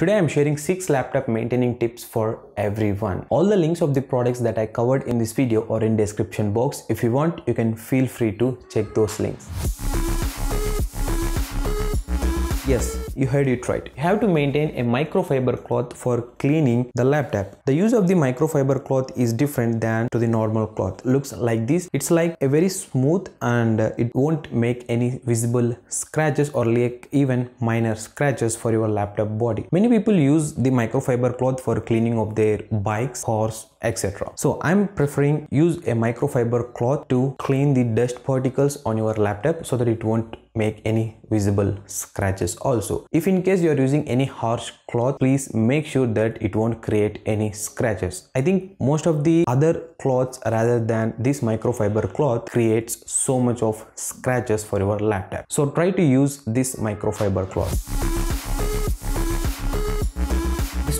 Today I'm sharing 6 laptop maintaining tips for everyone. All the links of the products that I covered in this video are in description box. If you want, you can feel free to check those links. Yes, you heard it right. You have to maintain a microfiber cloth for cleaning the laptop. The use of the microfiber cloth is different than to the normal cloth. Looks like this. It's like a very smooth and it won't make any visible scratches or like even minor scratches for your laptop body. Many people use the microfiber cloth for cleaning of their bikes, cars, etc. So I'm preferring use a microfiber cloth to clean the dust particles on your laptop so that it won't make any visible scratches. Also, if in case you are using any harsh cloth, please make sure that it won't create any scratches. I think most of the other cloths rather than this microfiber cloth creates so much of scratches for your laptop. So try to use this microfiber cloth.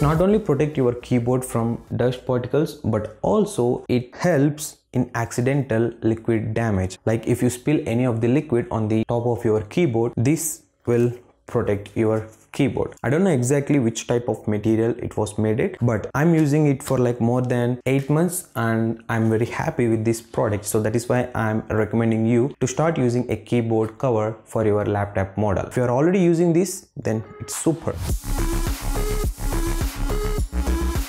Not only protect your keyboard from dust particles, but also it helps in accidental liquid damage. Like if you spill any of the liquid on the top of your keyboard, this will protect your keyboard. I don't know exactly which type of material it was made it, but I'm using it for like more than 8 months and I'm very happy with this product. So that is why I'm recommending you to start using a keyboard cover for your laptop model. If you're already using this, then it's super.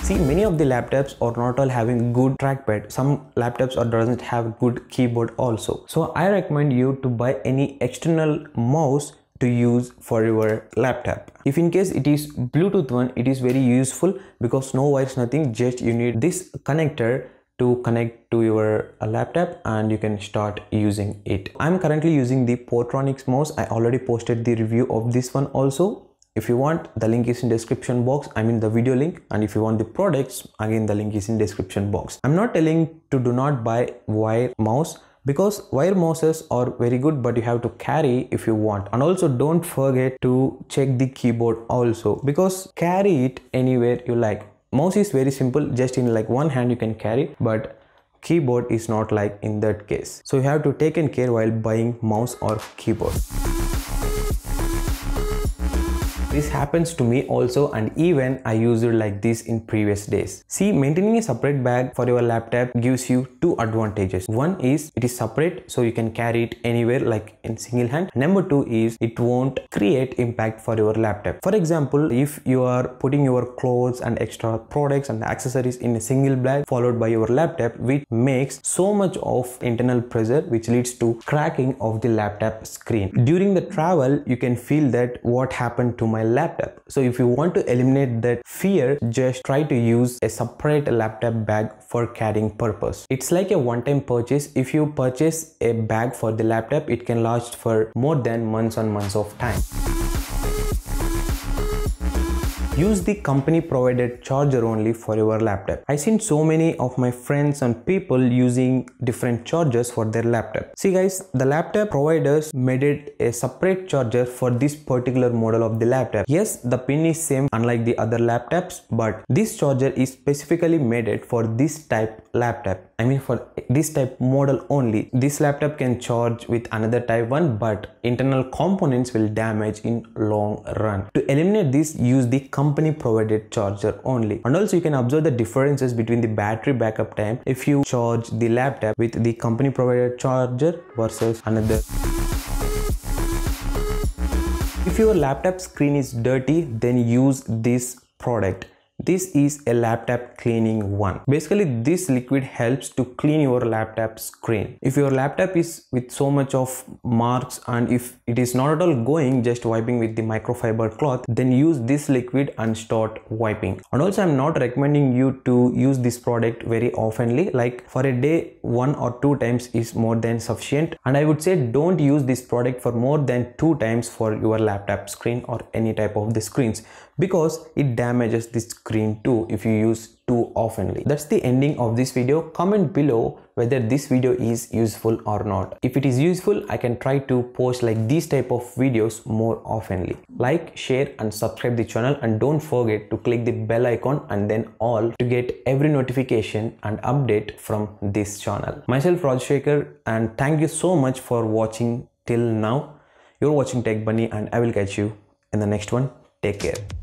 See, many of the laptops are not all having good trackpad. Some laptops or doesn't have good keyboard also. So I recommend you to buy any external mouse to use for your laptop. If in case it is Bluetooth one, it is very useful because no wires, nothing, just you need this connector to connect to your laptop and you can start using it. I'm currently using the Portronics mouse. I already posted the review of this one also. If you want, the link is in description box, I mean the video link, and if you want the products, again the link is in description box. I'm not telling to do not buy wire mouse because wire mouses are very good, but you have to carry if you want, and also don't forget to check the keyboard also because carry it anywhere you like. Mouse is very simple, just in like one hand you can carry, but keyboard is not like in that case. So you have to take care while buying mouse or keyboard. This happens to me also, and even I used it like this in previous days. See, maintaining a separate bag for your laptop gives you 2 advantages. One is it is separate, so you can carry it anywhere like in single hand. Number 2 is it won't create impact for your laptop. For example, if you are putting your clothes and extra products and accessories in a single bag followed by your laptop, which makes so much of internal pressure which leads to cracking of the laptop screen. During the travel, you can feel that what happened to my laptop. So if you want to eliminate that fear, just try to use a separate laptop bag for carrying purpose. It's like a one-time purchase. If you purchase a bag for the laptop, it can last for more than months and months of time. Use the company provided charger only for your laptop. I've seen so many of my friends and people using different chargers for their laptop. See guys, the laptop providers made it a separate charger for this particular model of the laptop. Yes, the pin is same unlike the other laptops, but this charger is specifically made it for this type laptop. I mean for this type model only. This laptop can charge with another type one, but internal components will damage in long run. To eliminate this, use the company provided charger only. And also you can observe the differences between the battery backup time if you charge the laptop with the company provided charger versus another. If your laptop screen is dirty, then use this product. This is a laptop cleaning one. Basically, this liquid helps to clean your laptop screen. If your laptop is with so much of marks and if it is not at all going, just wiping with the microfiber cloth, then use this liquid and start wiping. And also I'm not recommending you to use this product very oftenly, like for a day 1 or 2 times is more than sufficient. And I would say don't use this product for more than 2 times for your laptop screen or any type of the screens because it damages the screen too if you use too oftenly. That's the ending of this video. Comment below whether this video is useful or not. If it is useful, I can try to post like these type of videos more oftenly. Like, share and subscribe the channel, and don't forget to click the bell icon and then all to get every notification and update from this channel. Myself Rajshaker, and thank you so much for watching till now. You're watching Tech Bunny, and I will catch you in the next one. Take care.